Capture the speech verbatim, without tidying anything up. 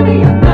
Hallelujah.